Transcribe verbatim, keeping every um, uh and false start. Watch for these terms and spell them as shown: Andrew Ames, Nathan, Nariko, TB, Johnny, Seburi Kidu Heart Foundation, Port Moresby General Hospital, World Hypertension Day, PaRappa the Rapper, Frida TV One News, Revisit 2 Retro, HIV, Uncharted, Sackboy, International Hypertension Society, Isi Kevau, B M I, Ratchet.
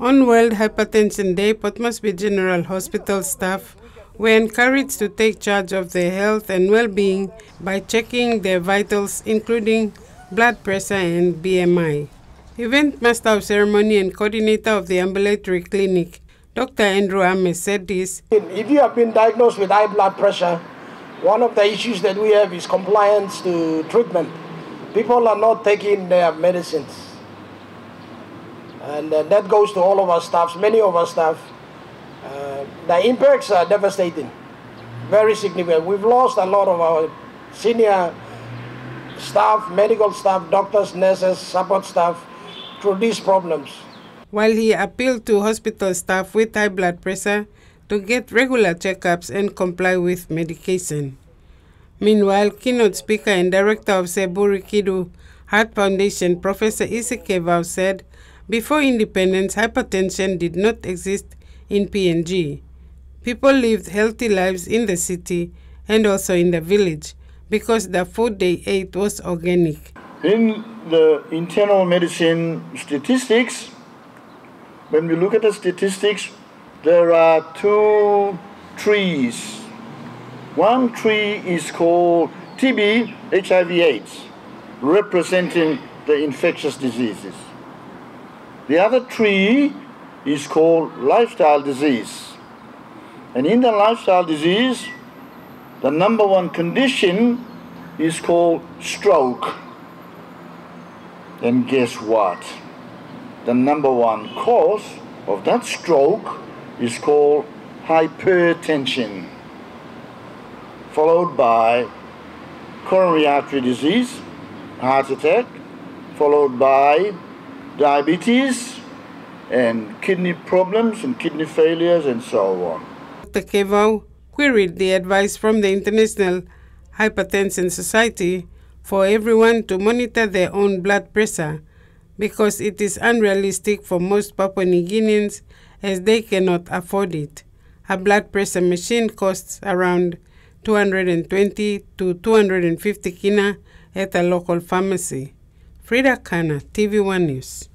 On World Hypertension Day, Port Moresby General Hospital staff were encouraged to take charge of their health and well-being by checking their vitals, including blood pressure and B M I. Event Master of Ceremony and Coordinator of the Ambulatory Clinic, Doctor Andrew Ames, said this. If you have been diagnosed with high blood pressure, one of the issues that we have is compliance to treatment. People are not taking their medicines. And uh, that goes to all of our staffs, many of our staff. Uh, the impacts are devastating, very significant. We've lost a lot of our senior staff, medical staff, doctors, nurses, support staff through these problems. While he appealed to hospital staff with high blood pressure to get regular checkups and comply with medication. Meanwhile, keynote speaker and director of Seburi Kidu Heart Foundation, Professor Isi Kevau, said before independence, hypertension did not exist in P N G. People lived healthy lives in the city and also in the village because the food they ate was organic. In the internal medicine statistics, when we look at the statistics, there are two trees. One tree is called T B, H I V AIDS, representing the infectious diseases. The other tree is called lifestyle disease. And in the lifestyle disease, the number one condition is called stroke. And guess what? The number one cause of that stroke is called hypertension, followed by coronary artery disease, heart attack, followed by diabetes and kidney problems and kidney failures and so on. Doctor Kevau queried the advice from the International Hypertension Society for everyone to monitor their own blood pressure because it is unrealistic for most Papua New Guineans as they cannot afford it. A blood pressure machine costs around two hundred twenty to two hundred fifty kina at a local pharmacy. Frida T V One News.